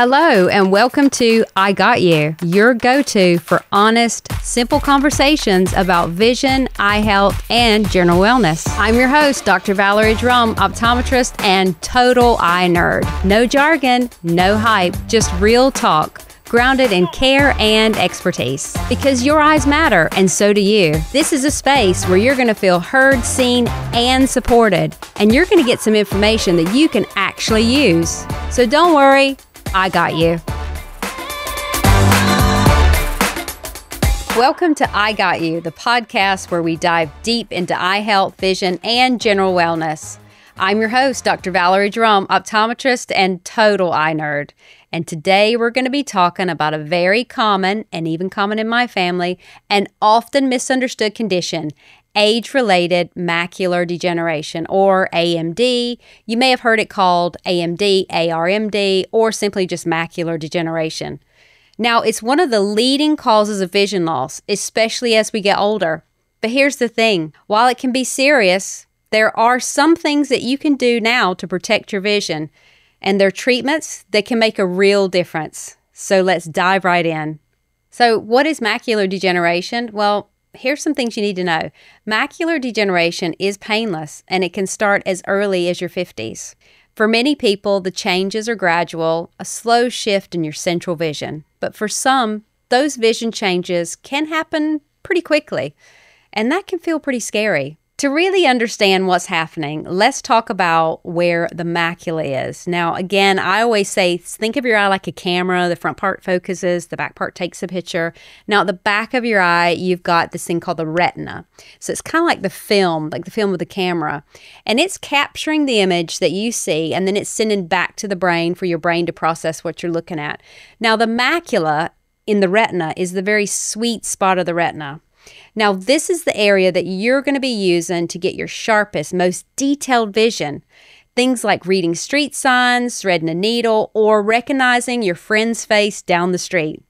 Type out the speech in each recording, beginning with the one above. Hello and welcome to I Got You, your go-to for honest, simple conversations about vision, eye health, and general wellness. I'm your host, Dr. Valarie Jerome, optometrist and total eye nerd. No jargon, no hype, just real talk. Grounded in care and expertise. Because your eyes matter, and so do you. This is a space where you're going to feel heard, seen, and supported. And you're going to get some information that you can actually use. So don't worry, I got you. Welcome to Eye Got You, the podcast where we dive deep into eye health, vision, and general wellness. I'm your host, Dr. Valarie Jerome, optometrist and total eye nerd. And today we're going to be talking about a very common, and even common in my family, and often misunderstood condition, age-related macular degeneration, or AMD. You may have heard it called AMD, ARMD, or simply just macular degeneration. Now, it's one of the leading causes of vision loss, especially as we get older. But here's the thing, while it can be serious, there are some things that you can do now to protect your vision, and their treatments that can make a real difference. So let's dive right in. So what is macular degeneration? Well, here's some things you need to know. Macular degeneration is painless, and it can start as early as your 50s. For many people, the changes are gradual, a slow shift in your central vision. But for some, those vision changes can happen pretty quickly, and that can feel pretty scary. To really understand what's happening, let's talk about where the macula is. Now, again, I always say, think of your eye like a camera. The front part focuses, the back part takes a picture. Now, at the back of your eye, you've got this thing called the retina. So it's kind of like the film of the camera. And it's capturing the image that you see, and then it's sending back to the brain for your brain to process what you're looking at. Now, the macula in the retina is the very sweet spot of the retina. Now, this is the area that you're going to be using to get your sharpest, most detailed vision. Things like reading street signs, threading a needle, or recognizing your friend's face down the street.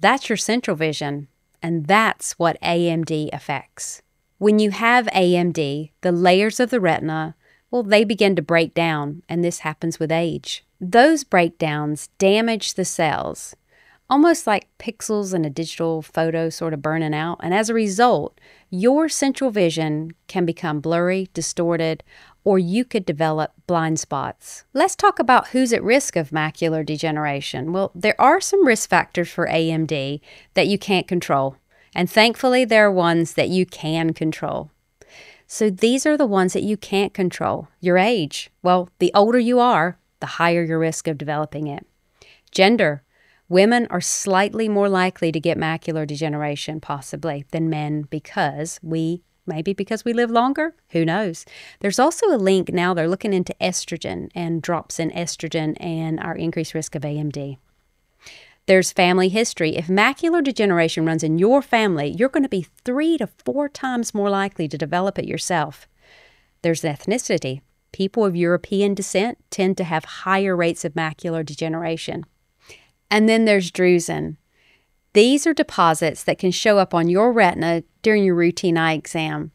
That's your central vision, and that's what AMD affects. When you have AMD, the layers of the retina, well, they begin to break down, and this happens with age. Those breakdowns damage the cells, almost like pixels in a digital photo sort of burning out. And as a result, your central vision can become blurry, distorted, or you could develop blind spots. Let's talk about who's at risk of macular degeneration. Well, there are some risk factors for AMD that you can't control. And thankfully, there are ones that you can control. So these are the ones that you can't control. Your age. Well, the older you are, the higher your risk of developing it. Gender. Women are slightly more likely to get macular degeneration, possibly, than men because maybe because we live longer, who knows. There's also a link now, they're looking into estrogen and drops in estrogen and our increased risk of AMD. There's family history. If macular degeneration runs in your family, you're going to be 3 to 4 times more likely to develop it yourself. There's ethnicity. People of European descent tend to have higher rates of macular degeneration. And then there's drusen. These are deposits that can show up on your retina during your routine eye exam,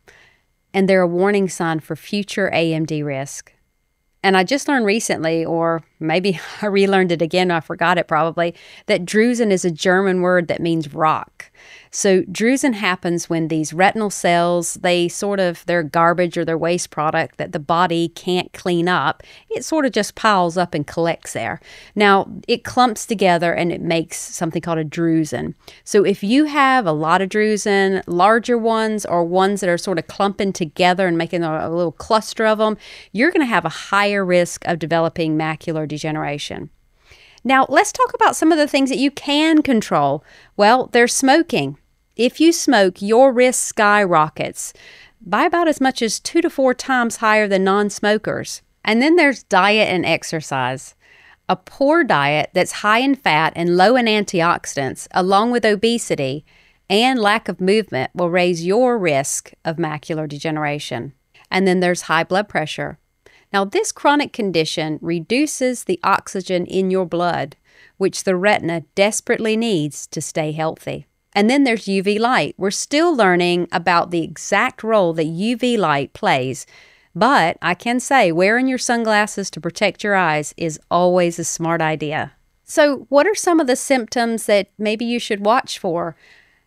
and they're a warning sign for future AMD risk. And I just learned recently, or maybe I relearned it again, I forgot it probably, that drusen is a German word that means rock. So drusen happens when these retinal cells, they're garbage or their waste product that the body can't clean up. It sort of just piles up and collects there. Now, it clumps together and it makes something called a drusen. So if you have a lot of drusen, larger ones or ones that are sort of clumping together and making a little cluster of them, you're going to have a higher risk of developing macular degeneration. Now, let's talk about some of the things that you can control. Well, there's smoking. If you smoke, your risk skyrockets by about as much as 2 to 4 times higher than non-smokers. And then there's diet and exercise. A poor diet that's high in fat and low in antioxidants, along with obesity and lack of movement, will raise your risk of macular degeneration. And then there's high blood pressure. Now, this chronic condition reduces the oxygen in your blood, which the retina desperately needs to stay healthy. And then there's UV light. We're still learning about the exact role that UV light plays, but I can say wearing your sunglasses to protect your eyes is always a smart idea. So what are some of the symptoms that maybe you should watch for?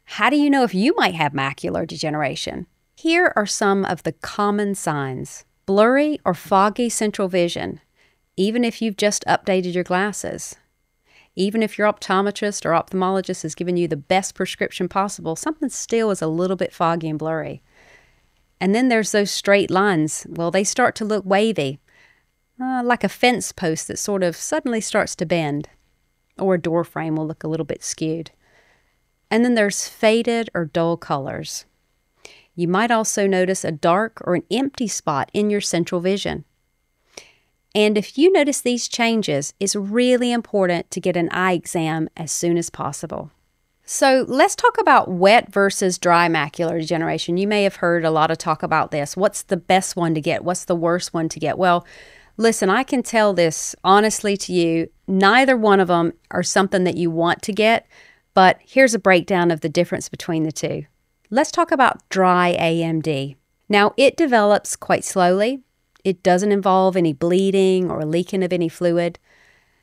How do you know if you might have macular degeneration? Here are some of the common signs. Blurry or foggy central vision, even if you've just updated your glasses. Even if your optometrist or ophthalmologist has given you the best prescription possible, something still is a little bit foggy and blurry. And then there's those straight lines. Well, they start to look wavy, like a fence post that sort of suddenly starts to bend, or a door frame will look a little bit skewed. And then there's faded or dull colors. You might also notice a dark or an empty spot in your central vision. And if you notice these changes, it's really important to get an eye exam as soon as possible. So let's talk about wet versus dry macular degeneration. You may have heard a lot of talk about this. What's the best one to get? What's the worst one to get? Well, listen, I can tell this honestly to you. Neither one of them are something that you want to get, but here's a breakdown of the difference between the two. Let's talk about dry AMD. Now, it develops quite slowly. It doesn't involve any bleeding or leaking of any fluid.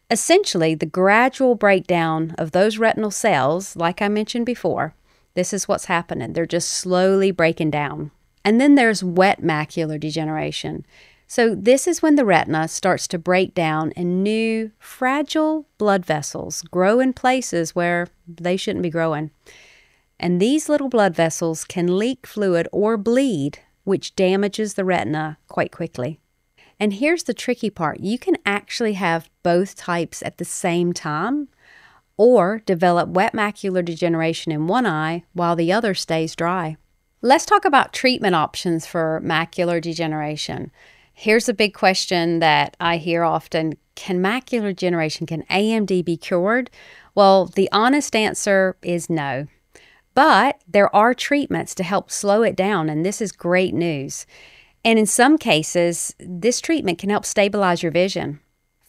Essentially, the gradual breakdown of those retinal cells, like I mentioned before, this is what's happening. They're just slowly breaking down. And then there's wet macular degeneration. So this is when the retina starts to break down and new, fragile blood vessels grow in places where they shouldn't be growing. And these little blood vessels can leak fluid or bleed, which damages the retina quite quickly. And here's the tricky part. You can actually have both types at the same time or develop wet macular degeneration in one eye while the other stays dry. Let's talk about treatment options for macular degeneration. Here's a big question that I hear often. Can macular degeneration, can AMD be cured? Well, the honest answer is no. But there are treatments to help slow it down, and this is great news. And in some cases, this treatment can help stabilize your vision.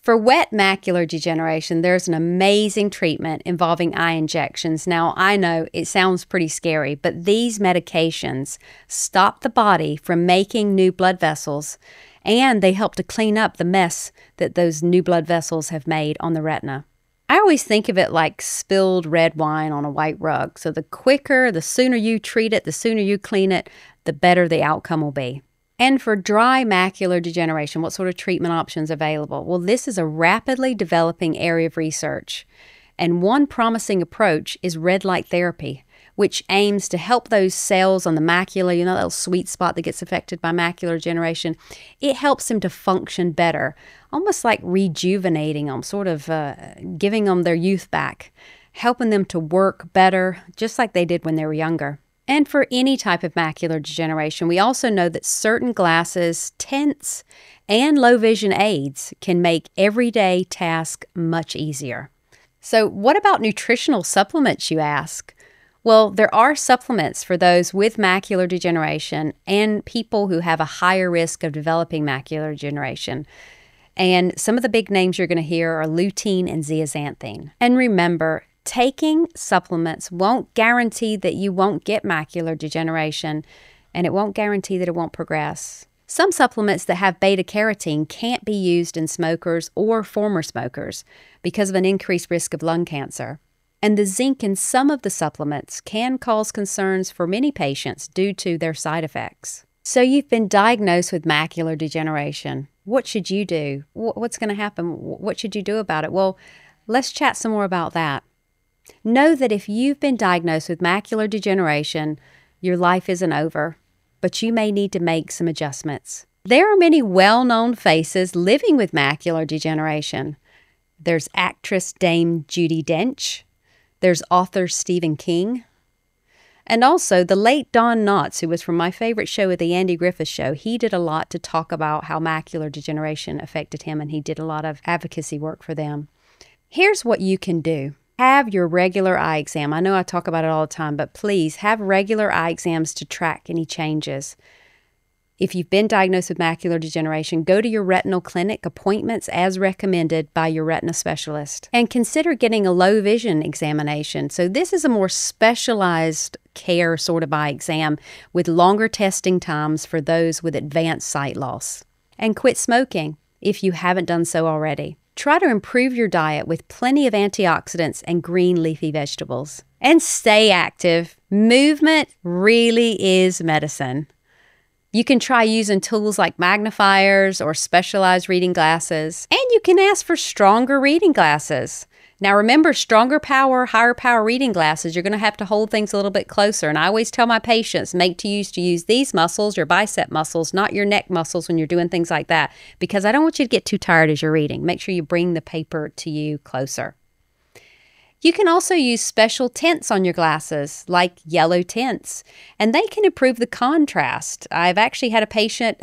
For wet macular degeneration, there's an amazing treatment involving eye injections. Now, I know it sounds pretty scary, but these medications stop the body from making new blood vessels, and they help to clean up the mess that those new blood vessels have made on the retina. I always think of it like spilled red wine on a white rug. So the quicker, the sooner you treat it, the sooner you clean it, the better the outcome will be. And for dry macular degeneration, what sort of treatment options available? Well, this is a rapidly developing area of research. And one promising approach is red light therapy, which aims to help those cells on the macula, you know, that little sweet spot that gets affected by macular degeneration. It helps them to function better, almost like rejuvenating them, sort of giving them their youth back, helping them to work better, just like they did when they were younger. And for any type of macular degeneration, we also know that certain glasses, tints, and low vision aids can make everyday tasks much easier. So what about nutritional supplements, you ask? Well, there are supplements for those with macular degeneration and people who have a higher risk of developing macular degeneration. And some of the big names you're going to hear are lutein and zeaxanthin. And remember, taking supplements won't guarantee that you won't get macular degeneration, and it won't guarantee that it won't progress. Some supplements that have beta-carotene can't be used in smokers or former smokers because of an increased risk of lung cancer. And the zinc in some of the supplements can cause concerns for many patients due to their side effects. So you've been diagnosed with macular degeneration. What should you do? What's going to happen? What should you do about it? Well, let's chat some more about that. Know that if you've been diagnosed with macular degeneration, your life isn't over, but you may need to make some adjustments. There are many well-known faces living with macular degeneration. There's actress Dame Judi Dench. There's author Stephen King, and also the late Don Knotts, who was from my favorite show at the Andy Griffith Show. He did a lot to talk about how macular degeneration affected him, and he did a lot of advocacy work for them. Here's what you can do. Have your regular eye exam. I know I talk about it all the time, but please have regular eye exams to track any changes. If you've been diagnosed with macular degeneration, go to your retinal clinic appointments as recommended by your retina specialist. And consider getting a low vision examination. So this is a more specialized care sort of eye exam with longer testing times for those with advanced sight loss. And quit smoking if you haven't done so already. Try to improve your diet with plenty of antioxidants and green leafy vegetables. And stay active. Movement really is medicine. You can try using tools like magnifiers or specialized reading glasses. And you can ask for stronger reading glasses. Now remember, stronger power, higher power reading glasses, you're going to have to hold things a little bit closer. And I always tell my patients, make to use these muscles, your bicep muscles, not your neck muscles when you're doing things like that, because I don't want you to get too tired as you're reading. Make sure you bring the paper to you closer. You can also use special tints on your glasses, like yellow tints, and they can improve the contrast. I've actually had a patient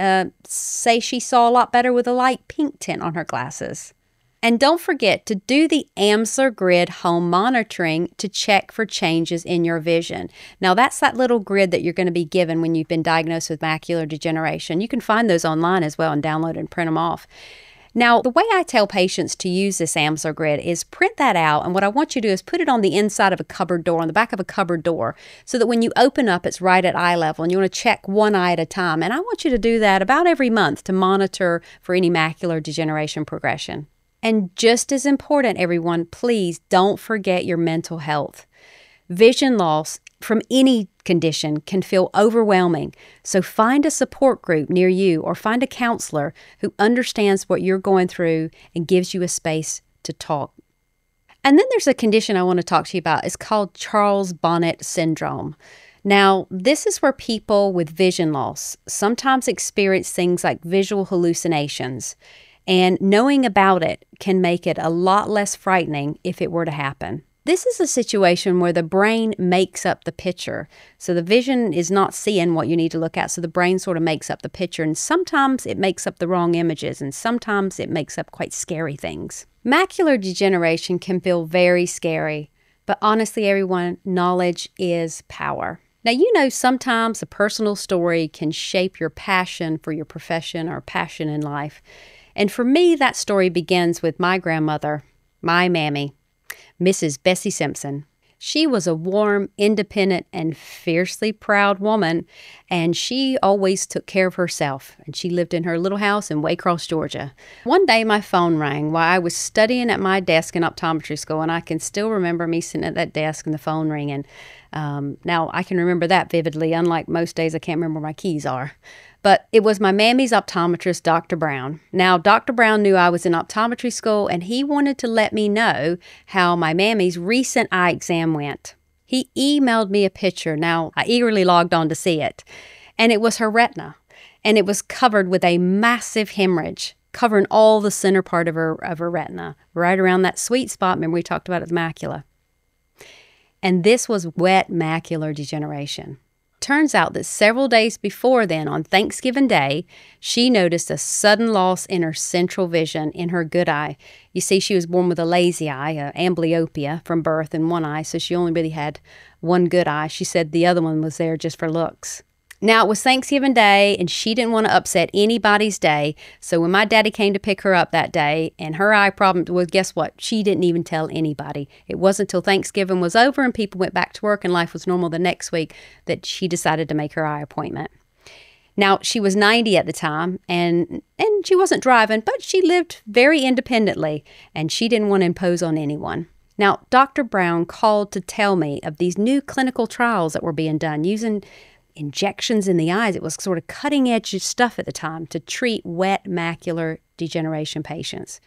say she saw a lot better with a light pink tint on her glasses. And don't forget to do the Amsler grid home monitoring to check for changes in your vision. Now, that's that little grid that you're going to be given when you've been diagnosed with macular degeneration. You can find those online as well and download and print them off. Now, the way I tell patients to use this Amsler grid is print that out, and what I want you to do is put it on the inside of a cupboard door, on the back of a cupboard door, so that when you open up, it's right at eye level, and you want to check one eye at a time. And I want you to do that about every month to monitor for any macular degeneration progression. And just as important, everyone, please don't forget your mental health. Vision loss from any condition can feel overwhelming, so find a support group near you or find a counselor who understands what you're going through and gives you a space to talk. And then there's a condition I want to talk to you about. It's called Charles Bonnet syndrome. Now, this is where people with vision loss sometimes experience things like visual hallucinations, and knowing about it can make it a lot less frightening if it were to happen. This is a situation where the brain makes up the picture. So the vision is not seeing what you need to look at, so the brain sort of makes up the picture, and sometimes it makes up the wrong images, and sometimes it makes up quite scary things. Macular degeneration can feel very scary, but honestly, everyone, knowledge is power. Now, you know, sometimes a personal story can shape your passion for your profession or passion in life. And for me, that story begins with my grandmother, my mammy, Mrs. Bessie Simpson. She was a warm, independent, and fiercely proud woman, and she always took care of herself, and she lived in her little house in Waycross, Georgia. One day, my phone rang while I was studying at my desk in optometry school, and I can still remember me sitting at that desk and the phone ringing. Now, I can remember that vividly. Unlike most days, I can't remember where my keys are. But it was my mammy's optometrist, Dr. Brown. Now, Dr. Brown knew I was in optometry school, and he wanted to let me know how my mammy's recent eye exam went. He emailed me a picture. Now, I eagerly logged on to see it, and it was her retina, and it was covered with a massive hemorrhage, covering all the center part of her retina, right around that sweet spot. Remember, we talked about it, the macula. And this was wet macular degeneration. Turns out that several days before then, on Thanksgiving Day, she noticed a sudden loss in her central vision in her good eye. You see, she was born with a lazy eye, amblyopia from birth in one eye, so she only really had one good eye. She said the other one was there just for looks. Now, it was Thanksgiving Day, and she didn't want to upset anybody's day, so when my daddy came to pick her up that day, and her eye problem, well, guess what? She didn't even tell anybody. It wasn't until Thanksgiving was over and people went back to work and life was normal the next week that she decided to make her eye appointment. Now, she was 90 at the time, and she wasn't driving, but she lived very independently, and she didn't want to impose on anyone. Now, Dr. Brown called to tell me of these new clinical trials that were being done using injections in the eyes. It was sort of cutting edge stuff at the time to treat wet macular degeneration patients.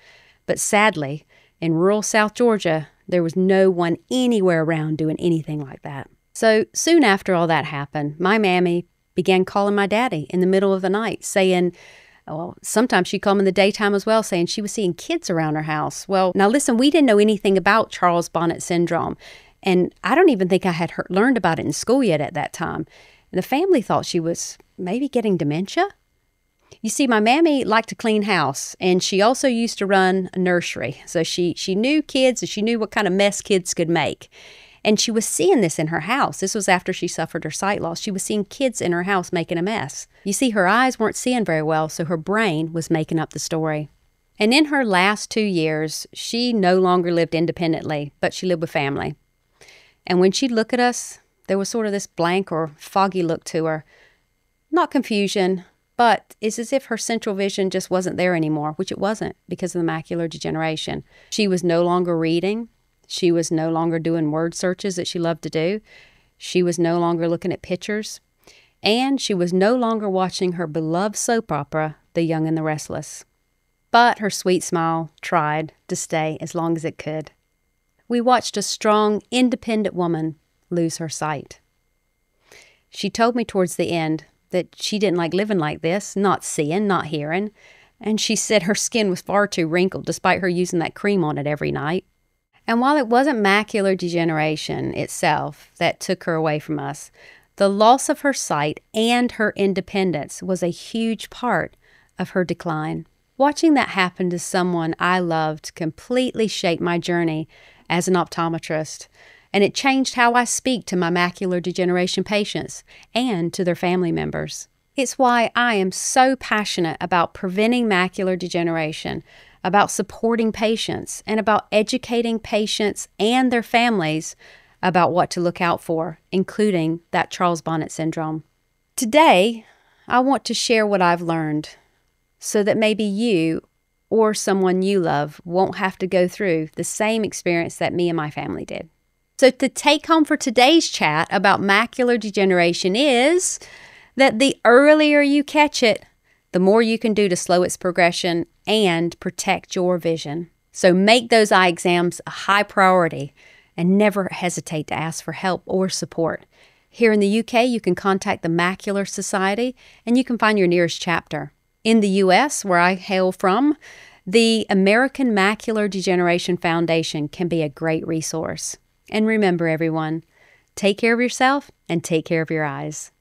But sadly, in rural South Georgia, there was no one anywhere around doing anything like that. So soon after all that happened, my mammy began calling my daddy in the middle of the night saying, well, sometimes she'd call him in the daytime as well, saying she was seeing kids around her house. Well, now listen, we didn't know anything about Charles Bonnet syndrome. And I don't even think I had learned about it in school yet at that time. The family thought she was maybe getting dementia. You see, my mammy liked to clean house, and she also used to run a nursery. So she knew kids, and she knew what kind of mess kids could make. And she was seeing this in her house. This was after she suffered her sight loss. She was seeing kids in her house making a mess. You see, her eyes weren't seeing very well, so her brain was making up the story. And in her last 2 years, she no longer lived independently, but she lived with family. And when she'd look at us, there was sort of this blank or foggy look to her. Not confusion, But it's as if her central vision just wasn't there anymore, which it wasn't because of the macular degeneration. She was no longer reading. She was no longer doing word searches that she loved to do. She was no longer looking at pictures. And she was no longer watching her beloved soap opera, The Young and the Restless. But her sweet smile tried to stay as long as it could. We watched a strong, independent woman lose her sight. She told me towards the end that she didn't like living like this, not seeing, not hearing. And she said her skin was far too wrinkled despite her using that cream on it every night. And while it wasn't macular degeneration itself that took her away from us, the loss of her sight and her independence was a huge part of her decline. Watching that happen to someone I loved completely shaped my journey as an optometrist, and it changed how I speak to my macular degeneration patients and to their family members. It's why I am so passionate about preventing macular degeneration, about supporting patients, and about educating patients and their families about what to look out for, including that Charles Bonnet syndrome. Today, I want to share what I've learned so that maybe you or someone you love won't have to go through the same experience that me and my family did. So the take home for today's chat about macular degeneration is that the earlier you catch it, the more you can do to slow its progression and protect your vision. So make those eye exams a high priority and never hesitate to ask for help or support. Here in the UK, you can contact the Macular Society and you can find your nearest chapter. In the US, where I hail from, the American Macular Degeneration Foundation can be a great resource. And remember, everyone, take care of yourself and take care of your eyes.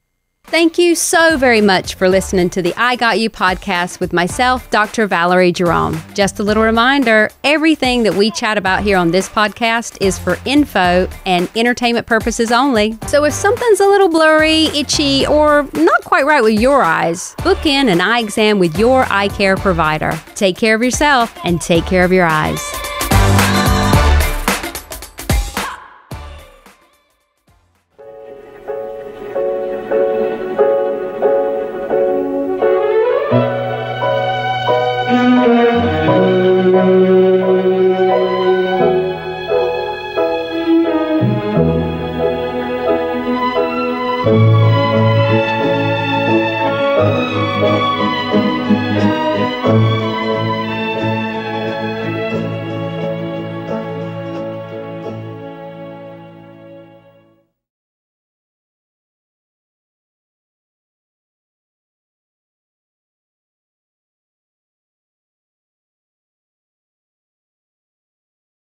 Thank you so very much for listening to the I Got You podcast with myself, Dr. Valarie Jerome. Just a little reminder, everything that we chat about here on this podcast is for info and entertainment purposes only. So if something's a little blurry, itchy, or not quite right with your eyes, book in an eye exam with your eye care provider. Take care of yourself and take care of your eyes.